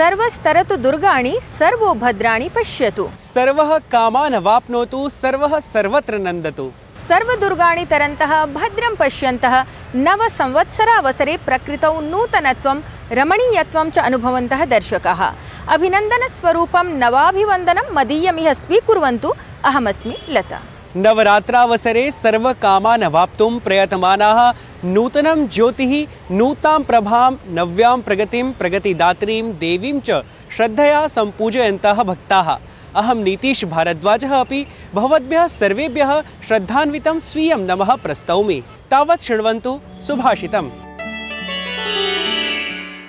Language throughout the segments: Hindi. सर्वस्तरतु दुर्गाणि सर्वोभद्राणि पश्यतु। सर्वः कामान् वाप्नोतु सर्वः सर्वत्र नन्दतु। सर्वदुर्गाणि तरन्तः भद्रं पश्यन्तः नवसंवत्सरावसरे प्रकृतौ नूतनत्वं रमणीयत्वं च अनुभवन्तः दर्शकाः। अभिनन्दनस्वरूपं नवाभिवन्दनं मदीयमिह स्वीकुर्वन्तु। अहमस्मि लता। नवरात्रावसरे सर्वकामान् वाप्तुं प्रयतमानाः नूतनं ज्योतिः नूतां प्रभां नव्यां प्रगतिं प्रगतिदात्रीं देवीं च श्रद्धया सम्पूजयन्तः भक्ताः। अहं नीतीश भारद्वाजः अपि भवद्भ्यः सर्वेभ्यः श्रद्धान्वितं स्वीयं नमः प्रस्तौमि। तावत् शृण्वन्तु सुभाषितं।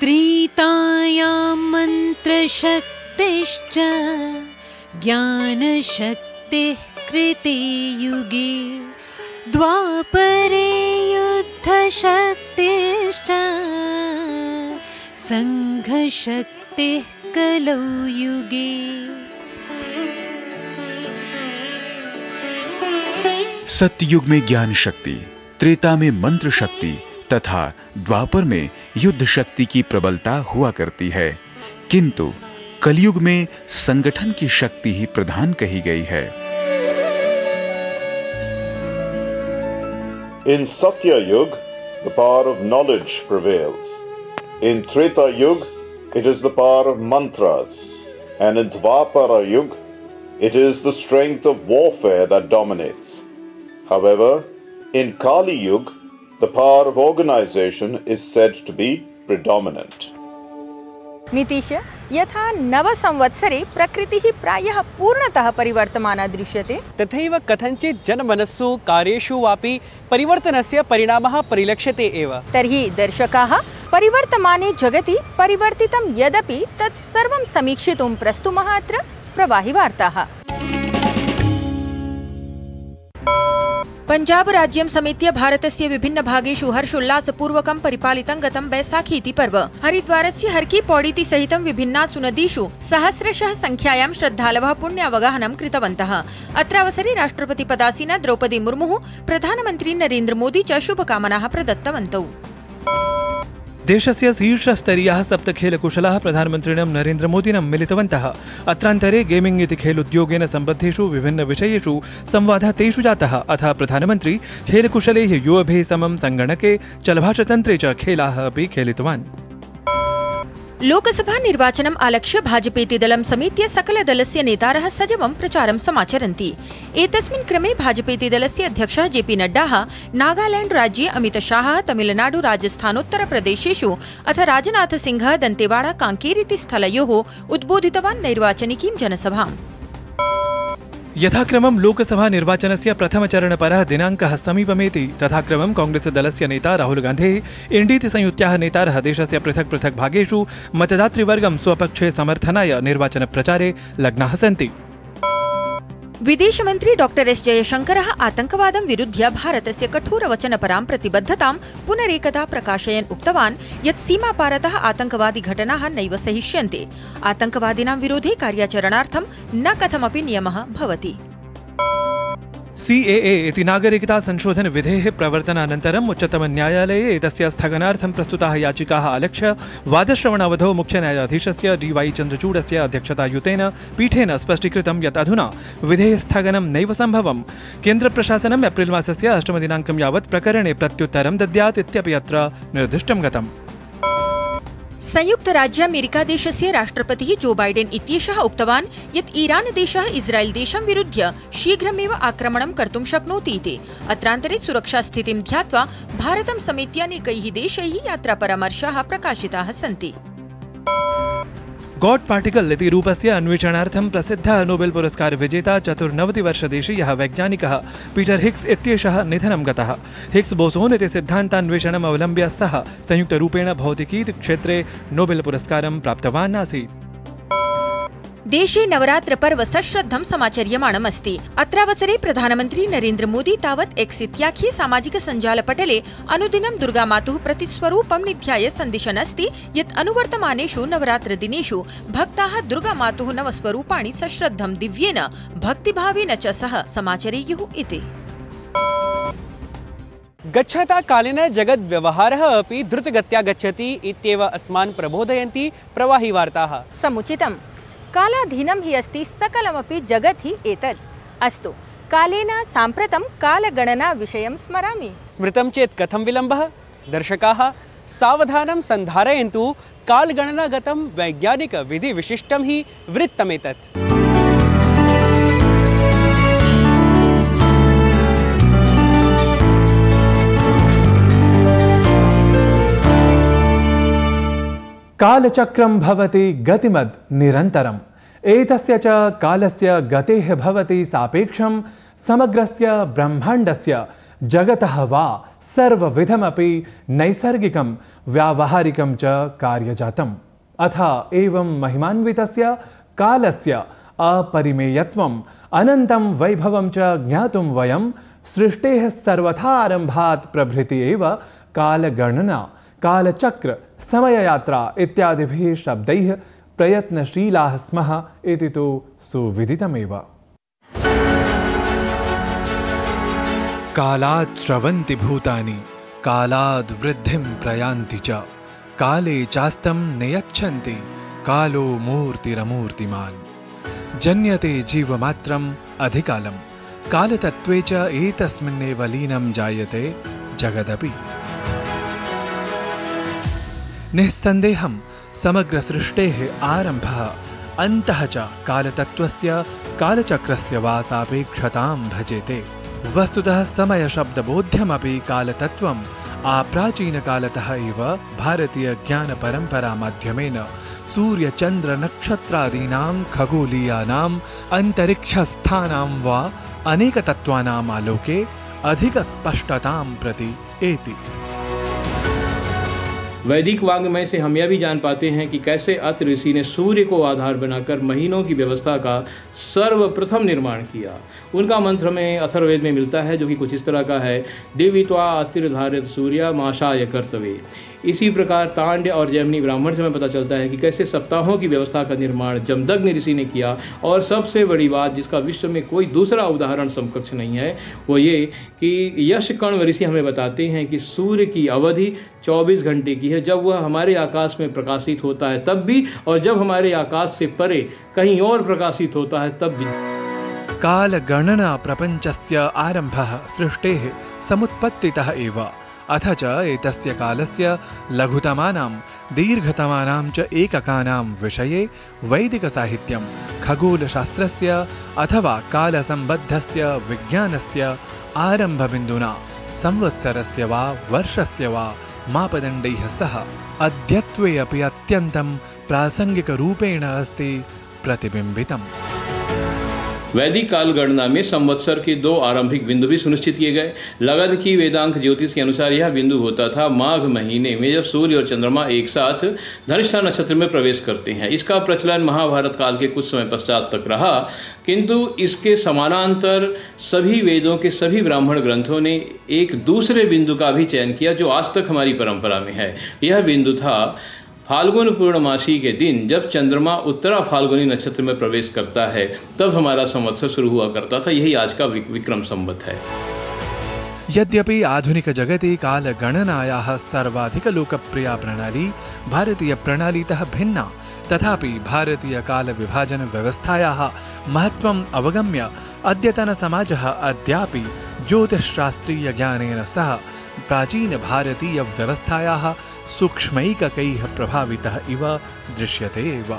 त्रीतायां मन्त्रशक्तिश्च ज्ञानशक्तिः कृते युगे द्वापरे युद्धशक्तिश्च संघशक्तिः कलौ युगे। सत्ययुग में ज्ञान शक्ति, त्रेता में मंत्र शक्ति तथा द्वापर में युद्ध शक्ति की प्रबलता हुआ करती है, किंतु कलयुग में संगठन की शक्ति ही प्रधान कही गई है। In Satya Yuga, the power of knowledge prevails. In Treta Yuga, it is the power of mantras. And in Dwapara Yuga, it is the strength of warfare that dominates. However, in Kali Yuga, the power of organization is said to be predominant. Nitish, यथा नवसंवत्सरे प्रकृतिः प्रायः पूर्णतः परिवर्तमाना दृश्यते तथैव कथञ्चित् जनमनस्सु कार्येषु वापि परिवर्तनस्य परिणामः परिलक्ष्यते एव। तर्हि दर्शकाः परिवर्तमाने जगति परिवर्तितं यदपि तत् सर्वं समीक्षितुं प्रस्तुमः अत्र प्रवाहि वार्ताः। पंजाब राज्यं समेत्य भारतस्य विभिन्न भागेषु हर्षोल्लासपूर्वकं परिपालितं गतं वैसाखीति पर्व। हरिद्वारस्य हरकी पौडीति सहितं विभिन्नासु नदीषु सहस्रशः संख्यायां श्रद्धालवः पुण्यावगाहनं कृतवन्तः। अत्रावसरे राष्ट्रपति पदासीना द्रौपदी मुर्मुः प्रधानमन्त्री नरेन्द्र मोदी च शुभकामनाः प्रदत्तवन्तौ। देशस्य शीर्षस्तरीयाः सप्तखेलकुशलाः प्रधानमन्त्रिणं नरेन्द्र मोदिनं मिलितवन्तः। अत्रान्तरे गेमिंग इति खेलोद्योगेन सम्बद्धेषु विभिन्न विषयेषु संवादः तेषु जातः। अथ प्रधानमन्त्री खेलकुशलैः युवभिः समं सङ्गणके चलभाषतन्त्रे च खेलाः अपि खेलितवान्। लोकसभा निर्वाचनम् आलक्ष्य भाजपेति दलं समेत्य सकलदलस्य नेतारः सजवं प्रचारं समाचरन्ति। एतस्मिन् क्रमे भाजपेति दलस्य अध्यक्षः जेपी नड्डाः नागालैण्ड राज्ये, अमितशाहः तमिलनाडु राजस्थानोत्तरप्रदेशेषु अथ राजनाथसिंहः दन्तेवाडा कांकेरीति स्थलयोः उद्बोधितवान् नैर्वाचनिकीं जनसभाम्। यथाक्रमं लोकसभा निर्वाचनस्य प्रथमचरणपरः दिनाङ्कः समीपमेति तथाक्रमं कांग्रेस दलस्य नेता राहुल गान्धिः एनडीति संयुत्याः नेतारः देशस्य पृथक् पृथक् भागेषु मतदातृवर्गं स्वपक्षे समर्थनाय निर्वाचनप्रचारे लग्नाः सन्ति। विदेशमन्त्री डॉक्टर एस जयशङ्करः आतंकवादं विरुध्य भारतस्य कठोरवचनपरां प्रतिबद्धतां पुनरेकदा प्रकाशयन् उक्तवान् यत् सीमापारतः आतंकवादी घटनाः नैव सहिष्यन्ते। आतंकवादिनां विरोधे कार्याचरणार्थं न कथमपि नियमः भवति। CAA इति नागरिकता संशोधन विधेः प्रवर्तनानन्तरम् उच्चतमन्यायालये एतस्य स्थगनार्थं प्रस्तुताः याचिकाः आलक्ष्य वादश्रवणावधौ मुख्यन्यायाधीशस्य DY चन्द्रचूडस्य अध्यक्षतायुतेन पीठेन स्पष्टीकृतं यत् अधुना विधेः स्थगनं नैव सम्भवम्। केन्द्रप्रशासनम् एप्रिल्मासस्य 8 दिनाङ्कं यावत् प्रकरणे प्रत्युत्तरं दद्यात् इत्यपि अत्र निर्दिष्टं गतम्। संयुक्त राज्य अमेरिका देशस्य राष्ट्रपतिः जो बाइडेन इत्येषः उक्तवान् यत् ईरान देशः इस्राइल देशं विरुध्य शीघ्रमेव आक्रमणं कर्तुं शक्नोति इति। अत्रान्तरे सुरक्षास्थितिं ध्यात्वा भारतं समेत्य अनेकैः देशैः यात्रापरामर्शाः प्रकाशिताः सन्ति। गॉड पार्टिकल इति रूपस्य अन्वेषणार्थं प्रसिद्धः नोबेल पुरस्कार विजेता 94 वर्षदेशीयः वैज्ञानिकः पीटर हिग्स् इत्येषः निधनं गतः। हिग्स् बोसोन् इति सिद्धान्तान्वेषणम् अवलम्ब्य सः संयुक्तरूपेण भौतिकी क्षेत्रे नोबेल पुरस्कारं प्राप्तवान् आसीत्। देशे नवरात्र पर्व सश्रद्धं समाचर्यमाणम् अस्ति। अत्रावसरे प्रधानमन्त्री नरेन्द्र मोदी तावत् एक्स् इत्याख्ये सामाजिक सञ्जालपटले अनुदिनं दुर्गामातुः प्रतिस्वरूपं निध्याय सन्दिशन् अस्ति यत् अनुवर्तमानेषु नवरात्रदिनेषु भक्ताः दुर्गामातुः नवस्वरूपाणि सश्रद्धं दिव्येन भक्तिभावेन च सह समाचरेयुः इति। गच्छता कालेन जगद्व्यवहारः अपि द्रुतगत्या गच्छति इत्येव अस्मान् प्रबोधयन्ति प्रवाही वार्ताः। समुचितं कालाधीनं हि अस्ति सकलमपि जगति एतत्। अस्तु कालेन साम्प्रतं कालगणना विषयं स्मरामि। स्मृतं चेत् कथं विलम्बः। दर्शकाः सावधानं सन्धारयन्तु। कालगणनागतं वैज्ञानिक विधि विशिष्टं हि वृत्तमेतत्। कालचक्रं भवति गतिमद् निरन्तरम्। एतस्य च कालस्य गतेः भवति सापेक्षं। समग्रस्य ब्रह्माण्डस्य जगतः वा सर्वविधमपि नैसर्गिकं व्यावहारिकं च कार्यजातम्। अथ एवं महिमान्वितस्य कालस्य अपरिमेयत्वम् अनन्तं वैभवं च ज्ञातुं वयं सृष्टेः सर्वथा आरम्भात् प्रभृति एव कालगणना कालचक्र समययात्रा इत्यादिभिः शब्दैः प्रयत्नशीलाः स्मः इति तु सुविदितमेव। कालात् स्रवन्ति भूतानि कालाद् वृद्धिं प्रयान्ति च काले चास्तं नयच्छन्ति कालो मूर्तिरमूर्तिमान्। जन्यते जीवमात्रम् अधिकालं कालतत्त्वे च एतस्मिन्नेव लीनं जायते जगदपि। निस्सन्देहं समग्रसृष्टेः आरम्भः अन्तः च कालतत्त्वस्य कालचक्रस्य वा सापेक्षतां भजेते। वस्तुतः समयशब्दबोध्यमपि कालतत्त्वम् आप्राचीनकालतः एव भारतीयज्ञानपरम्परामाध्यमेन सूर्यचन्द्रनक्षत्रादीनां खगोलीयानाम् अन्तरिक्षस्थानां वा अनेकतत्त्वानाम् आलोके अधिकस्पष्टतां प्रति एति। वैदिक वाङ्मय से हम यह भी जान पाते हैं कि कैसे अत्र ऋषि ने सूर्य को आधार बनाकर महीनों की व्यवस्था का सर्वप्रथम निर्माण किया। उनका मंत्र में अथर्ववेद में मिलता है जो कि कुछ इस तरह का है, देवी त्वा अतिर्धारित सूर्य माशाय कर्तवे। इसी प्रकार तांड और जैमिनी ब्राह्मण से हमें पता चलता है कि कैसे सप्ताहों की व्यवस्था का निर्माण जमदग्नि ऋषि ने किया। और सबसे बड़ी बात जिसका विश्व में कोई दूसरा उदाहरण समकक्ष नहीं है वो ये कि यशकर्ण ऋषि हमें बताते हैं कि सूर्य की अवधि 24 घंटे की है। जब वह हमारे आकाश में प्रकाशित होता है तब भी, और जब हमारे आकाश से परे कहीं और प्रकाशित होता है तब भी। कालगणना प्रपञ्चस्य आरम्भः सृष्टेः समुत्पत्तितः एव। अथ च एतस्य कालस्य लघुतमानां दीर्घतमानां च एककानां विषये वैदिकसाहित्यं खगोलशास्त्रस्य अथवा कालसम्बद्धस्य विज्ञानस्य आरम्भबिन्दुना संवत्सरस्य वा वर्षस्य वा मापदण्डैः सह अद्यत्वे अपि अत्यन्तं प्रासङ्गिकरूपेण अस्ति प्रतिबिम्बितम्। वैदिक कालगणना में संवत्सर के दो आरंभिक बिंदु भी सुनिश्चित किए गए। लगद की वेदांक ज्योतिष के अनुसार यह बिंदु होता था माघ महीने में जब सूर्य और चंद्रमा एक साथ धनिष्ठा नक्षत्र में प्रवेश करते हैं। इसका प्रचलन महाभारत काल के कुछ समय पश्चात तक रहा, किंतु इसके समानांतर सभी वेदों के सभी ब्राह्मण ग्रंथों ने एक दूसरे बिंदु का भी चयन किया जो आज तक हमारी परंपरा में है। यह बिंदु था फाल्गुन पूर्णमासी के दिन जब चंद्रमा उत्तरा फाल्गुनी नक्षत्र में प्रवेश करता है, तब हमारा संवत्सर शुरू हुआ करता था। यही आज का विक्रम संवत है। यद्यपि आधुनिक जगति कालगणनायाः सर्वाधिक लोकप्रिया प्रणाली भारतीय प्रणालीतः भिन्ना, तथापि भारतीय काल विभाजन व्यवस्थायाः महत्त्वम् अवगम्य अद्यतन समाजः अद्यापि ज्योतिषशास्त्रीय ज्ञानेन सह प्राचीन भारतीय व्यवस्थायाः सूक्ष्मैककैः प्रभावितः इव दृश्यते एव।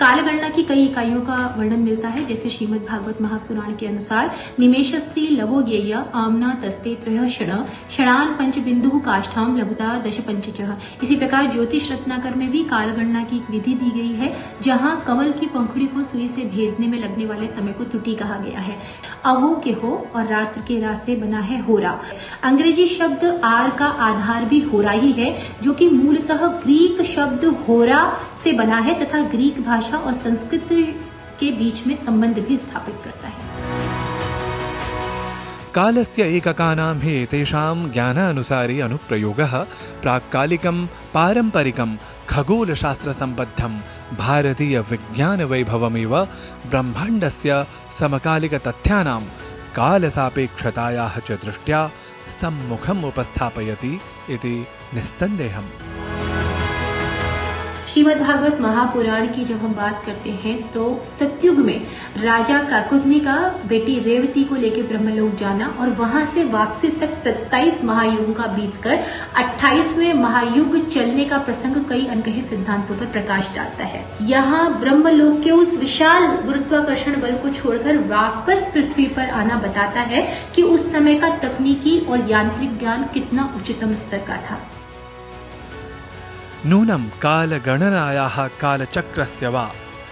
कालगणना की कई इकाइयों का वर्णन मिलता है, जैसे श्रीमद् भागवत महापुराण के अनुसार निमेषस्य लवो ज्ञेय आम्ना तस्ते त्रयः षण षणान पंच बिंदु काष्ठां लघुता दश पंचचः। इसी प्रकार ज्योतिष रत्नाकर में भी कालगणना की एक विधि दी गई है जहां कमल की पंखुड़ी को सुई से भेदने में लगने वाले समय को त्रुटि कहा गया है। अहो के हो और रात्र के रा से बना है होरा। अंग्रेजी शब्द आर का आधार भी होरा ही है जो कि मूलतः ग्रीक शब्द होरा से बना है तथा ग्रीक भाषा और संस्कृत के बीच में संबंध भी स्थापित करता है। कालस्य एककानां हि तेषां ज्ञानानुसारी अनुप्रयोगः प्राक्कालिकं पारंपरिकं खगोलशास्त्रसम्बद्धं भारतीय विज्ञानवैभवमेव ब्रह्माण्डस्य समकालिकतथ्यानां कालसापेक्षतायाः च दृष्ट्या सम्मुखम् उपस्थापयति इति निस्संदेहम्। श्रीमद्भागवत महापुराण की जब हम बात करते हैं तो सतयुग में राजा काकुदमी का बेटी रेवती को लेकर ब्रह्मलोक जाना और वहां से वापसी तक 27 महायुगों का बीतकर 28वें महायुग चलने का प्रसंग कई अनकहे सिद्धांतों पर प्रकाश डालता है। यहाँ ब्रह्मलोक के उस विशाल गुरुत्वाकर्षण बल को छोड़कर वापस पृथ्वी पर आना बताता है कि उस समय का तकनीकी और यांत्रिक ज्ञान कितना उच्चतम स्तर का था। नूनं कालगणनायाः कालचक्रस्य वा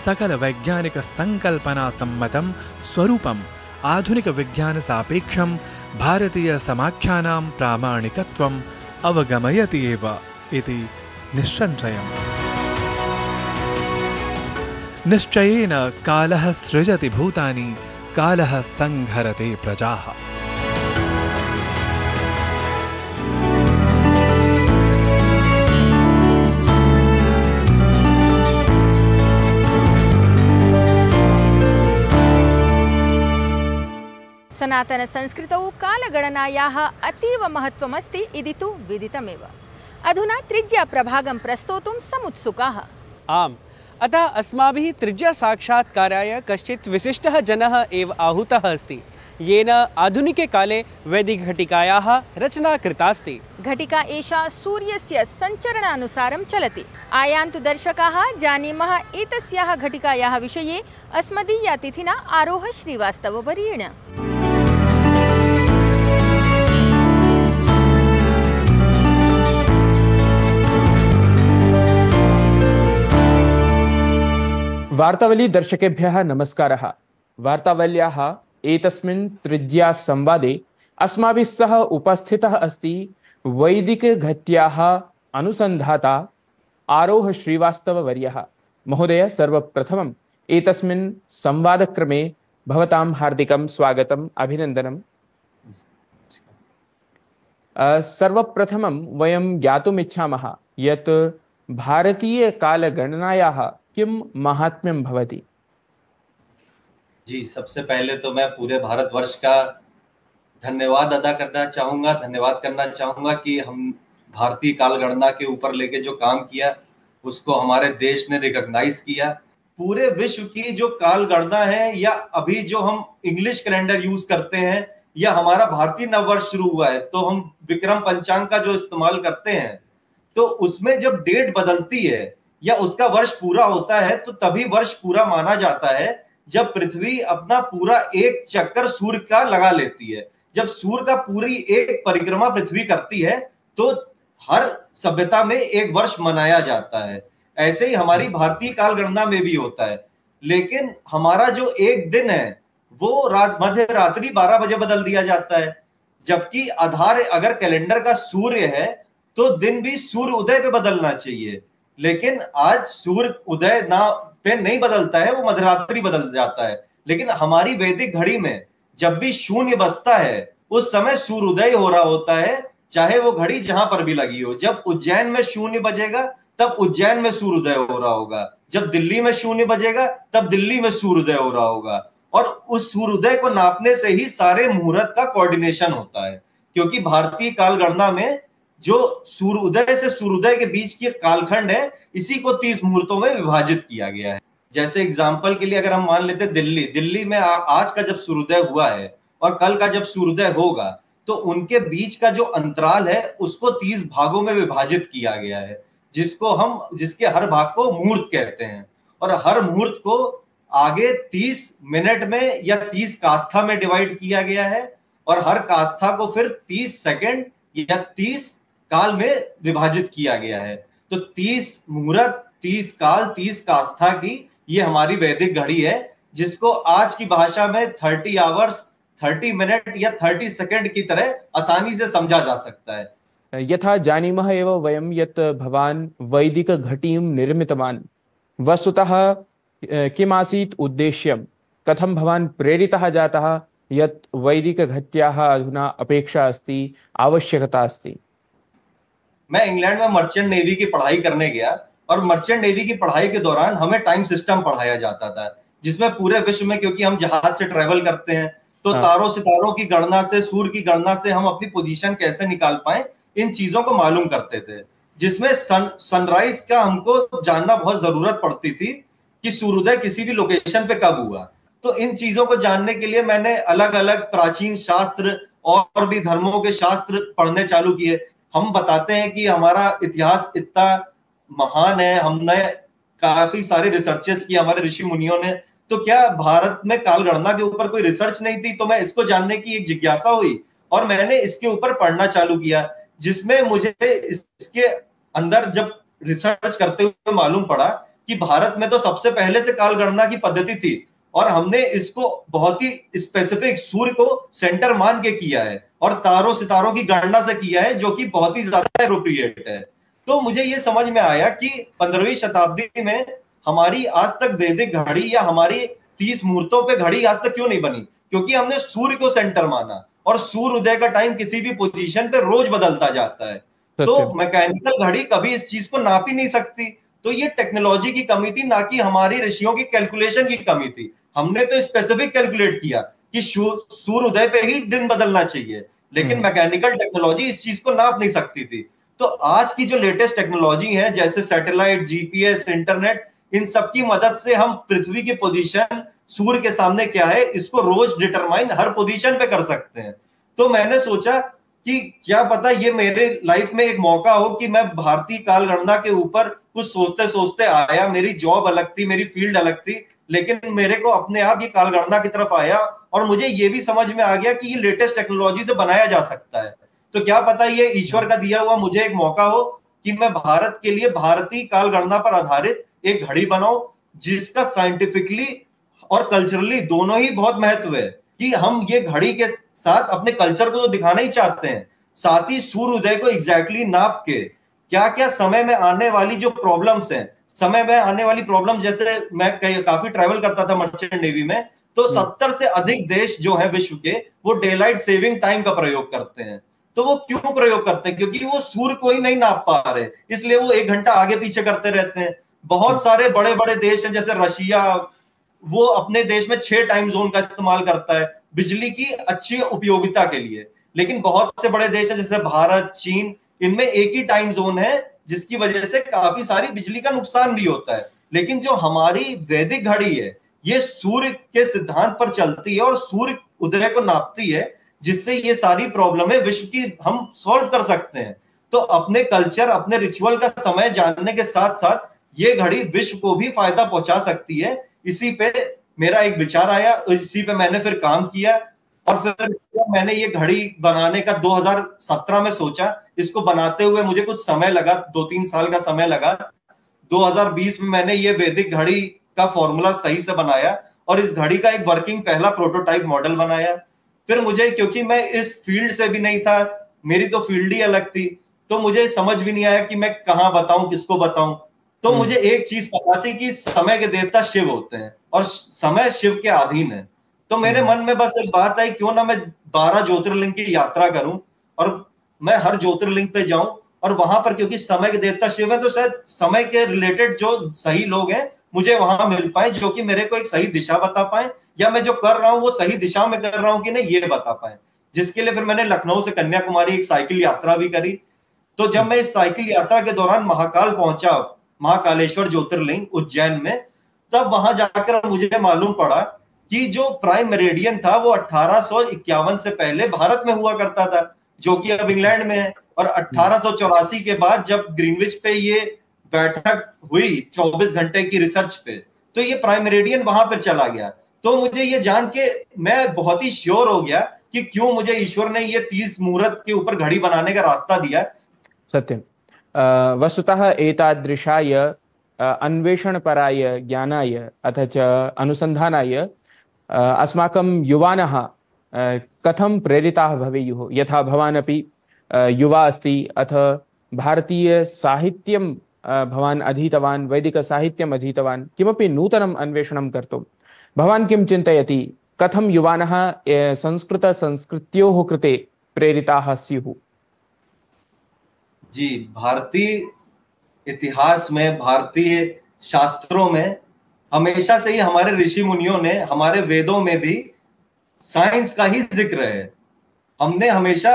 सकल वैज्ञानिक संकल्पना सम्मतं स्वरूपं आधुनिक विज्ञान सापेक्षं भारतीय समाख्यानां प्रामाणिकत्वं अवगमयति एव इति निश्चयम्। निश्चयेन कालः सृजति भूतानि, कालः संहरति प्रजाः। सनातन संस्कृतौ कालगणनायाः अतीव महत्त्वमस्ति इति तु विदितमेव। अधुना त्रिज्या प्रभागं प्रस्तोतुं समुत्सुकाः। आम्, अतः अस्माभिः त्रिज्या साक्षात्काराय कश्चित् विशिष्टः जनः एव आहूतः अस्ति, येन आधुनिके काले वैदिकघटिकायाः रचना कृतास्ति। घटिका एषा सूर्यस्य सञ्चरणानुसारं चलति। आयान्तु दर्शकाः, जानीमः एतस्याः घटिकायाः विषये अस्मदीयातिथिना आरोह श्रीवास्तववर्येण। वार्तावली दर्शकेभ्यः नमस्कारः। वार्तावल्याः एतस्मिन् त्रिज्या संवादे अस्माभिः सह उपस्थितः अस्ति वैदिकघट्याः अनुसन्धाता आरोह श्रीवास्तववर्यः। महोदय, सर्वप्रथमम् एतस्मिन् संवादक्रमे भवतां हार्दिकं स्वागतम्, अभिनन्दनम्। सर्वप्रथमं वयं ज्ञातुम् इच्छामः यत् भारतीय कालगणनायाः किम महात्म्यम भवति। जी, सबसे पहले तो मैं पूरे भारतवर्ष का धन्यवाद अदा करना चाहूँगा, कि हम भारतीय कालगणना के ऊपर लेके जो काम किया उसको हमारे देश ने रिकॉग्नाइज किया। पूरे विश्व की जो कालगणना है या अभी जो हम इंग्लिश कैलेंडर यूज करते हैं या हमारा भारतीय नववर्ष शुरू हुआ है तो हम विक्रम पंचांग का जो इस्तेमाल करते हैं तो उसमें जब डेट बदलती है या उसका वर्ष पूरा होता है तो तभी वर्ष पूरा माना जाता है जब पृथ्वी अपना पूरा एक चक्कर सूर्य का लगा लेती है। जब सूर्य का पूरी एक परिक्रमा पृथ्वी करती है तो हर सभ्यता में एक वर्ष मनाया जाता है। ऐसे ही हमारी भारतीय कालगणना में भी होता है, लेकिन हमारा जो एक दिन है वो मध्य रात्रि 12 बजे बदल दिया जाता है, जबकि आधार अगर कैलेंडर का सूर्य है तो दिन भी सूर्य उदय पे बदलना चाहिए, लेकिन आज सूर्य उदय ना पे नहीं बदलता है, वो मध्यरात्रि बदल जाता है। लेकिन हमारी वैदिक घड़ी में जब भी शून्य बसता है उस समय सूर्योदय हो रहा होता है, चाहे वो घड़ी जहां पर भी लगी हो। जब उज्जैन में शून्य बजेगा तब उज्जैन में सूर्योदय हो रहा होगा, जब दिल्ली में शून्य बजेगा तब दिल्ली में सूर्योदय हो रहा होगा। और उस सूर्योदय को नापने से ही सारे मुहूर्त का कोऑर्डिनेशन होता है, क्योंकि भारतीय कालगणना में जो सूर्योदय से सूर्योदय के बीच की कालखंड है इसी को 30 मुहूर्तों में विभाजित किया गया है। जैसे एग्जाम्पल के लिए अगर हम मान लेते हैं दिल्ली में आज का जब सूर्योदय हुआ है और कल का जब सूर्योदय होगा तो उनके बीच का जो अंतराल है उसको 30 भागों में विभाजित किया गया है, जिसके हर भाग को मुहूर्त कहते हैं। और हर मुहूर्त को आगे 30 मिनट में या 30 कास्था में डिवाइड किया गया है और हर कास्था को फिर 30 सेकेंड या 30 काल में विभाजित किया गया है। तो 30 मुहूर्त, 30 काल, 30 कास्था की ये हमारी वैदिक घड़ी है, जिसको आज की भाषा में 30 आवर्स, 30 मिनट या 30 सेकंड की तरह आसानी से समझा जा सकता है। यथा जानीमः एव वयं यत् भवान् वैदिक घटीं निर्मितवान्, वस्तुतः किमासीत् उद्देश्यं, कथं भवान् प्रेरितः जातः यत् वैदिक घट्याः अधुना अपेक्षा अस्ति, आवश्यकता अस्ति। मैं इंग्लैंड में मर्चेंट नेवी की पढ़ाई करने गया और मर्चेंट नेवी की पढ़ाई के दौरान हमें टाइम सिस्टम पढ़ाया जाता था, जिसमें पूरे विश्व में, क्योंकि हम जहाज से ट्रेवल करते हैं तो तारों सितारों की गणना से, सूर्य की गणना से हम अपनी पोजीशन कैसे निकाल पाए, इन चीजों को मालूम करते थे, जिसमें सनराइज का हमको जानना बहुत जरूरत पड़ती थी कि सूर्योदय किसी भी लोकेशन पे कब हुआ। तो इन चीजों को जानने के लिए मैंने अलग अलग प्राचीन शास्त्र और भी धर्मों के शास्त्र पढ़ने चालू किए। हम बताते हैं कि हमारा इतिहास इतना महान है, हमने काफी सारे रिसर्चेस किए हमारे ऋषि मुनियों ने, तो क्या भारत में कालगणना के ऊपर कोई रिसर्च नहीं थी? तो मैं इसको जानने की एक जिज्ञासा हुई और मैंने इसके ऊपर पढ़ना चालू किया, जिसमें मुझे इसके अंदर जब रिसर्च करते हुए मालूम पड़ा कि भारत में तो सबसे पहले से कालगणना की पद्धति थी और हमने इसको बहुत ही स्पेसिफिक सूर्य को सेंटर मान के किया है और तारों सितारों की गणना से किया है, जो कि बहुत ही ज्यादा एप्रोप्रिएट है। तो मुझे ये समझ में आया कि 15वीं शताब्दी में हमारी आज तक वैदिक घड़ी या हमारी 30 मुहूर्तों पे घड़ी आज तक क्यों नहीं बनी, क्योंकि हमने सूर्य को सेंटर माना और सूर्योदय का टाइम किसी भी पोजीशन पे रोज बदलता जाता है। तो मैकेनिकल घड़ी कभी इस चीज को नाप ही नहीं सकती। तो ये टेक्नोलॉजी की कमी थी, ना कि हमारी ऋषियों की कैलकुलेशन की कमी थी। हमने तो स्पेसिफिक कैलकुलेट किया कि सूर्योदय पे ही दिन बदलना चाहिए, लेकिन मैकेनिकल टेक्नोलॉजी इस चीज को नाप नहीं सकती थी। तो आज की जो लेटेस्ट टेक्नोलॉजी है, जैसे सैटेलाइट, जीपीएस, इंटरनेट, इन सब की मदद से हम पृथ्वी की पोजीशन सूर्य के सामने क्या है, इसको रोज डिटरमाइन हर पोजीशन पे कर सकते हैं। तो मैंने सोचा कि क्या पता ये मेरे लाइफ में एक मौका हो कि मैं भारतीय कालगणना के ऊपर कुछ सोचते सोचते आया। मेरी जॉब अलग थी, मेरी फील्ड अलग थी, लेकिन मेरे को अपने आप ये कालगणना की तरफ आया और मुझे ये भी समझ में आ गया कि ये लेटेस्ट टेक्नोलॉजी से बनाया जा सकता है। तो क्या पता ये ईश्वर का दिया हुआ मुझे एक मौका हो कि मैं भारत के लिए भारतीय कालगणना पर आधारित एक घड़ी बनाऊं, जिसका साइंटिफिकली और कल्चरली दोनों ही बहुत महत्व है कि हम ये घड़ी के साथ अपने कल्चर को तो दिखाना ही चाहते हैं, साथ ही सूर्योदय को एग्जैक्टली नाप के क्या क्या समय में आने वाली जो प्रॉब्लम्स हैं, समय में आने वाली प्रॉब्लम, जैसे मैं काफी ट्रैवल करता था मर्चेंट नेवी में, तो 70 से अधिक देश जो है विश्व के, वो डे लाइट सेविंग टाइम का प्रयोग करते हैं। तो वो क्यों प्रयोग करते हैं? क्योंकि वो सूर्य को ही नहीं नाप पा रहे, इसलिए वो 1 घंटा आगे पीछे करते रहते हैं। बहुत सारे बड़े बड़े देश हैं, जैसे रशिया, वो अपने देश में 6 टाइम जोन का इस्तेमाल करता है बिजली की अच्छी उपयोगिता के लिए। लेकिन बहुत से बड़े देश हैं जैसे भारत, चीन, इनमें एक ही टाइम जोन है, जिसकी वजह से काफी सारी बिजली का नुकसान भी होता है। लेकिन जो हमारी वैदिक घड़ी है, ये सूर्य के सिद्धांत पर चलती है और सूर्य उदय को नापती है, जिससे ये सारी प्रॉब्लम है विश्व की हम सॉल्व कर सकते हैं। तो अपने कल्चर, अपने रिचुअल का समय जानने के साथ साथ ये घड़ी विश्व को भी फायदा पहुंचा सकती है, इसी पे मेरा एक विचार आया, इसी पे मैंने फिर काम किया और फिर मैंने ये घड़ी बनाने का 2017 में सोचा। इसको बनाते हुए मुझे कुछ समय लगा, 2-3 साल का समय लगा। 2020 में मैंने ये वैदिक घड़ी का फॉर्मूला सही से बनाया और इस घड़ी का एक वर्किंग पहला प्रोटोटाइप मॉडल बनाया। फिर मुझे, क्योंकि मैं इस फील्ड से भी नहीं था, मेरी तो फील्ड ही अलग थी, तो मुझे समझ भी नहीं आया कि मैं कहाँ बताऊं, किसको बताऊं। तो मुझे एक चीज पता थी कि समय के देवता शिव होते हैं और समय शिव के अधीन है। तो मेरे मन में बस एक बात आई, क्यों ना मैं 12 ज्योतिर्लिंग की यात्रा करूं और मैं हर ज्योतिर्लिंग पे जाऊं और वहां पर, क्योंकि समय के देवता शिव है, तो शायद समय के रिलेटेड जो सही लोग हैं मुझे वहां मिल पाए, जो कि मेरे को एक सही दिशा बता पाए, या मैं जो कर रहा हूँ वो सही दिशा में कर रहा हूँ कि नहीं, ये बता पाए। जिसके लिए फिर मैंने लखनऊ से कन्याकुमारी एक साइकिल यात्रा भी करी। तो जब मैं इस साइकिल यात्रा के दौरान महाकाल पहुंचा, महाकालेश्वर ज्योतिर्लिंग उज्जैन में, तब वहां जाकर मुझे मालूम पड़ा कि जो प्राइम मेरिडियन था वो 1851 से पहले भारत में हुआ करता था, जो कि अब इंग्लैंड में है। और 1884 के बाद जब ग्रीनविच पे ये बैठक हुई 24 घंटे की रिसर्च पे, तो ये प्राइम मेरिडियन वहां पर चला गया। तो मुझे ये जान के मैं बहुत ही श्योर हो गया कि क्यों मुझे ईश्वर ने ये 30 मुहूर्त के ऊपर घड़ी बनाने का रास्ता दिया। सत्यम वस्तुतः एतादृशाय अन्वेषणपराय ज्ञानाय अथ च अनुसन्धानाय अस्माकं युवानः कथं प्रेरिताः भवेयुः। यथा भवानपि युवा अस्ति अथ भारतीयसाहित्यं भवान् अधीतवान्, वैदिकसाहित्यम् अधीतवान्, किमपि नूतनम् अन्वेषणं कर्तुं भवान् किं चिन्तयति, कथं युवानः संस्कृतसंस्कृत्योः कृते प्रेरिताः स्युः? जी, भारतीय इतिहास में, भारतीय शास्त्रों में हमेशा से ही हमारे ऋषि मुनियों ने, हमारे वेदों में भी साइंस का ही जिक्र है। हमने हमेशा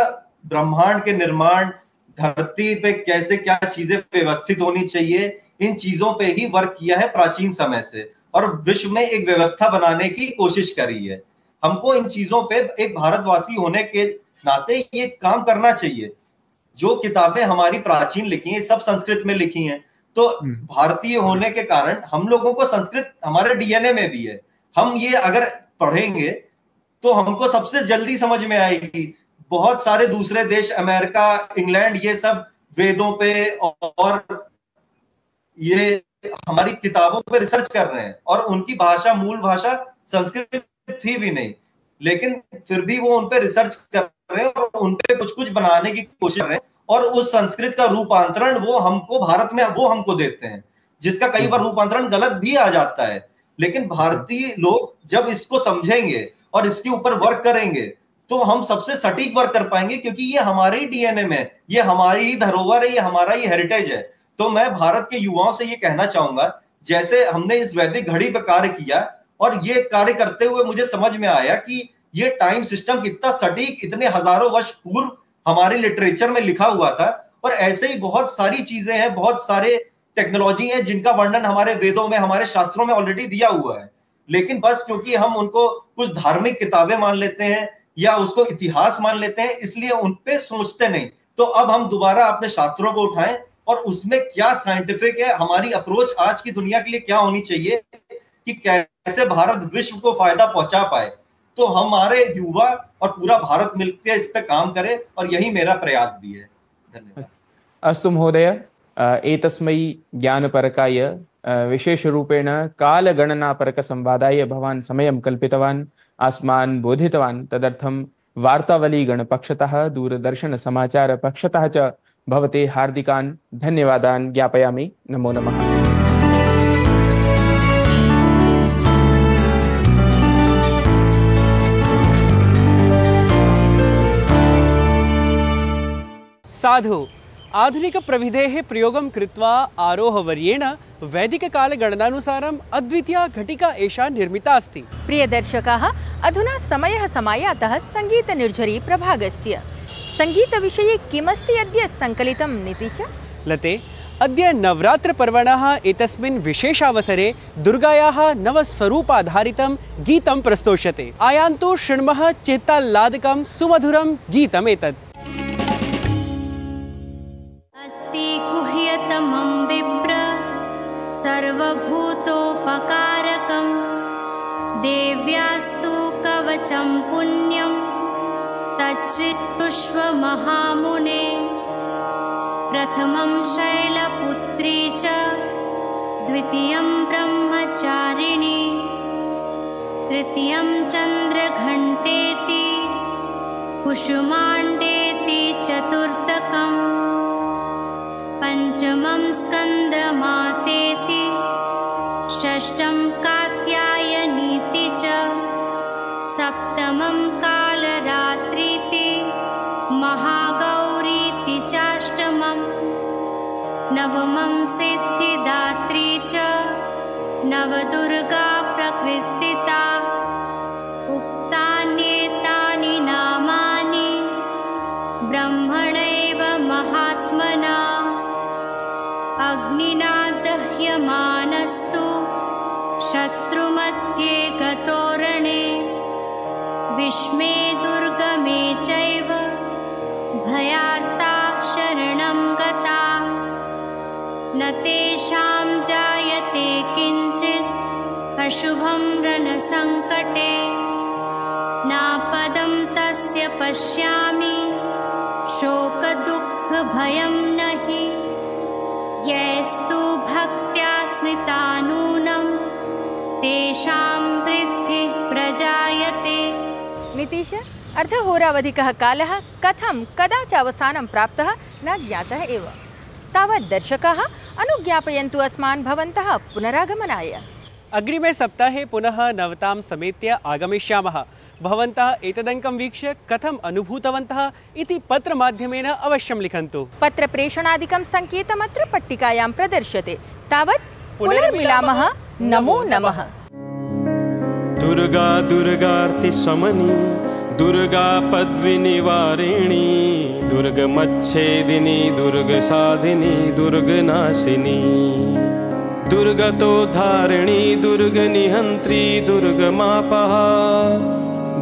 ब्रह्मांड के निर्माण, धरती पे कैसे क्या चीजें व्यवस्थित होनी चाहिए, इन चीजों पे ही वर्क किया है प्राचीन समय से, और विश्व में एक व्यवस्था बनाने की कोशिश करी है। हमको इन चीजों पे एक भारतवासी होने के नाते ये काम करना चाहिए। जो किताबें हमारी प्राचीन लिखी हैं, सब संस्कृत में लिखी हैं, तो भारतीय होने के कारण हम लोगों को संस्कृत हमारे डीएनए में भी है। हम ये अगर पढ़ेंगे तो हमको सबसे जल्दी समझ में आएगी। बहुत सारे दूसरे देश, अमेरिका, इंग्लैंड, ये सब वेदों पे और ये हमारी किताबों पे रिसर्च कर रहे हैं, और उनकी भाषा, मूल भाषा संस्कृत थी भी नहीं, लेकिन फिर भी वो उनपे रिसर्च कर रहे हैं और उनपे कुछ कुछ बनाने की कोशिश कर रहे हैं, और उस संस्कृत का रूपांतरण वो हमको भारत में वो हमको देते हैं, जिसका कई बार रूपांतरण गलत भी आ जाता है। लेकिन भारतीय लोग जब इसको समझेंगे और इसके ऊपर वर्क करेंगे तो हम सबसे सटीक वर्क कर पाएंगे, क्योंकि ये हमारे ही डीएनए में, ये हमारी ही धरोहर है, ये हमारा ही हेरिटेज है। तो मैं भारत के युवाओं से ये कहना चाहूंगा, जैसे हमने इस वैदिक घड़ी पर कार्य किया, और ये कार्य करते हुए मुझे समझ में आया कि ये टाइम सिस्टम कितना सटीक, इतने हजारों वर्ष पूर्व हमारे लिटरेचर में लिखा हुआ था। और ऐसे ही बहुत सारी चीजें हैं, बहुत सारे टेक्नोलॉजी हैं जिनका वर्णन हमारे वेदों में, हमारे शास्त्रों में ऑलरेडी दिया हुआ है, लेकिन बस क्योंकि हम उनको कुछ धार्मिक किताबें मान लेते हैं या उसको इतिहास मान लेते हैं, इसलिए उन पे सोचते नहीं। तो अब हम दोबारा अपने शास्त्रों को उठाएं और उसमें क्या साइंटिफिक है, हमारी अप्रोच आज की दुनिया के लिए क्या होनी चाहिए कि कैसे भारत विश्व को फायदा पहुंचा पाए। तो हमारे युवा और पूरा भारत मिलकर इस पे काम करे, और यही मेरा प्रयास भी है। धन्यवाद। अस्तु महोदय। एतस्मै ज्ञानपरकाय विशेषरूपेण कालगणनापरकसंवादाय भवान् समयं कल्पितवान्, अस्मान् बोधितवान्। तदर्थं वार्तावली गणपक्षतः, दूरदर्शनसमाचारपक्षतः च भवते हार्दिकान् धन्यवादान् ज्ञापयामि। नमो नमः। साधु। आधुनिकप्रविधेः प्रयोगं कृत्वा आरोहवर्येण वैदिककालगणनानुसारम् अद्वितीया घटिका एषा निर्मिता अस्ति। प्रियदर्शकाः, अधुना समयः समायातः सङ्गीतनिर्झरी प्रभागस्य। सङ्गीतविषये किमस्ति अद्य सङ्कलितं नितिश? लते, अद्य नवरात्रपर्वणः एतस्मिन् विशेषावसरे दुर्गायाः नवस्वरूपाधारितं गीतं प्रस्तोष्यते। आयान्तु शृण्मः चित्ताल्लादकं सुमधुरं गीतमेतत्। कुह्यतमं विप्र सर्वभूतोपकारकं देव्यास्तु कवचं पुण्यं तच्छित्तुष्व महामुने। प्रथमं शैलपुत्री च द्वितीयं ब्रह्मचारिणी तृतीयं चन्द्रघण्टेति कुसुमाण्डेति चतुर्थकम् पंचमं स्कंदमातेति षष्ठं कात्यायनीति च सप्तमं कालरात्रीति महागौरीति चाष्टमं नवमं सिद्धिदात्री च नवदुर्गा प्रकीर्तिता। उक्तान्येतानि नामानि ब्रह्मणैव महात्मना अग्निना दह्यमानस्तु शत्रुमध्ये गतोरणे विष्मे दुर्गमे चैव भयार्ता शरणं गता। न तेषां जायते किञ्चित् अशुभं रणसङ्कटे नापदं तस्य पश्यामि शोकदुःखभयं नहि। यस्तु भक्त्या स्मृता नूनं तेषां वृद्धि प्रजायते। नितीश, अर्धहोरावधिकः कालः कथं कदा च अवसानं प्राप्तः न ज्ञातः एव। तावत् दर्शकाः अनुज्ञापयन्तु अस्मान् भवन्तः पुनरागमनाय। अग्रिमे सप्ताहे पुनः नवतां समेत्य आगमिष्यामः। भवन्तः एतदङ्कं वीक्ष्य कथम् अनुभूतवन्तः इति पत्रमाध्यमेन अवश्यं लिखन्तु। पत्रप्रेषणादिकं सङ्केतम् अत्र पट्टिकायां प्रदर्श्यते। तावत् पुनर्मिलामः। नमो नमः। दुर्गा दुर्गार्ति शमनी दुर्गा पद्वी निवारिणी दुर्गमच्छेदिनी दुर्गसाधिनी दुर्गनाशिनी दुर्गतो धारिणी दुर्गनिहंत्री दुर्गमापहा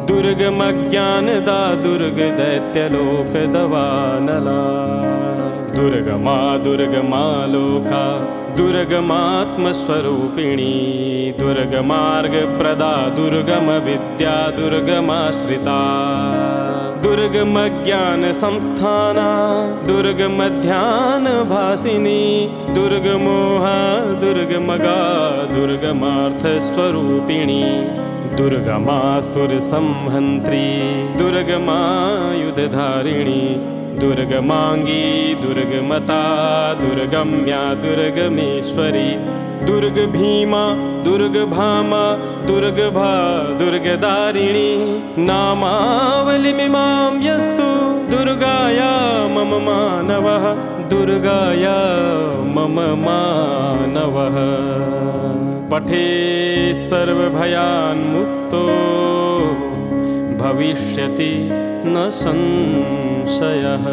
दुर्गमज्ञानदा दुर्गदैत्यलोकदवानला दुर्गमा लोका दुर्गमात्मस्वरूपिणी दुर्गमार्गप्रदा दुर्गमविद्या दुर्गमाश्रिता दुर्गमज्ञानसंस्थाना दुर्गमध्यानभासिनी दुर्गमोहा दुर्गमगा दुर्गमार्थस्वरूपिणी दुर्गमासुरसंहन्त्री दुर्गमायुधधारिणी दुर्गमांगी दुर्गमता दुर्गम्या दुर्गमेश्वरी दुर्गभीमा दुर्गभामा दुर्गभा दुर्गदारिणी नामावलिमिमां यस्तु दुर्गाया मम मानवः दुर्गाया मम मानवः पठेत् सर्वभयान्मुक्तो भविष्यति न संशयः।